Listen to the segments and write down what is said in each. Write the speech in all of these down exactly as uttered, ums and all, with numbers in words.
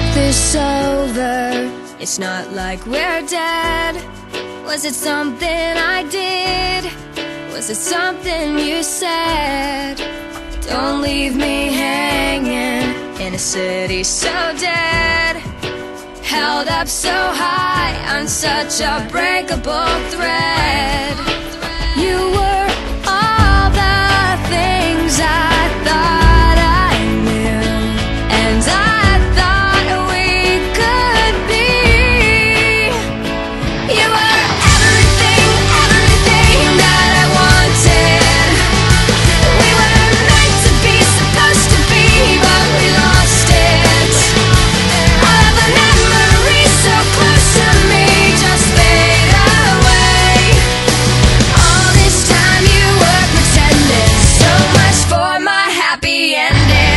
talk this over. It's not like we're dead. Was it something I did? Was it something you said? Don't leave me hanging in a city so dead, held up so high on such a breakable thread. You were all the things I thought I knew, and I thought we could be. You were everything, everything that I wanted. We were meant to be, supposed to be, but we lost it. All of the memories so close to me just fade away. All this time you were pretending, so much for my happy ending.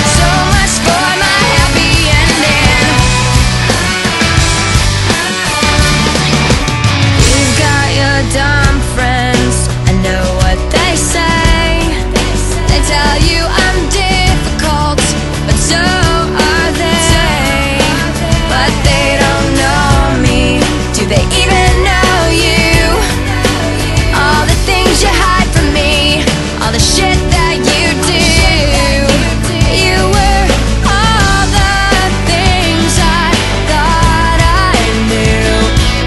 So much for my happy ending. You've got your dumb friends, I know what they say. They tell you I'm difficult, but so are they. But they don't know me. Do they even know you? All the things you hide from me, all the shit that you do. You were all the things I thought I knew,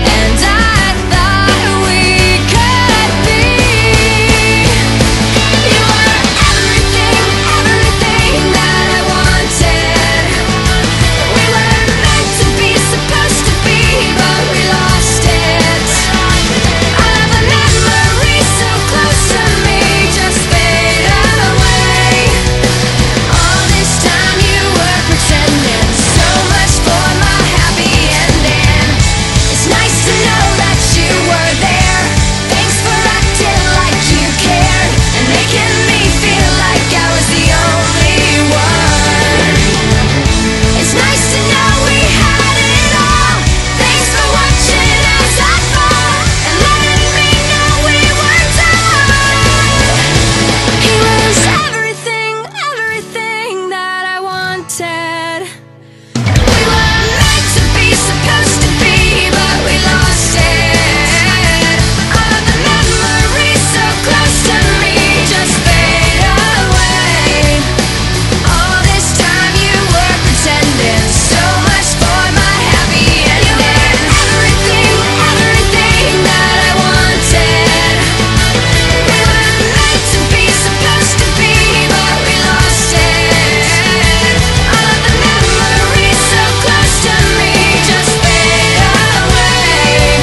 and I thought we could be. You were everything, everything that I wanted. We were meant to be, supposed to be, but we lost it. All of the memories so close to me just fade away. All this time you were pretending, so much for my happy ending. It's nice to know that you were there. Thanks for acting like you cared and making me feel like I was the only one. It's nice to know we had it all. Thanks for watching as I fall and letting me know we were done. He was everything, everything that I wanted. We were meant to be, supposed to be, but we lost it. All of the memories so close to me just fade away. All this time you were pretending, so much for my happy ending. Everything, everything that I wanted. We were meant to be, supposed to be, but we lost it. All of the memories so close to me just fade away.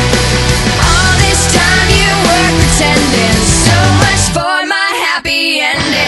All this time you were pretending, so much for my happy ending.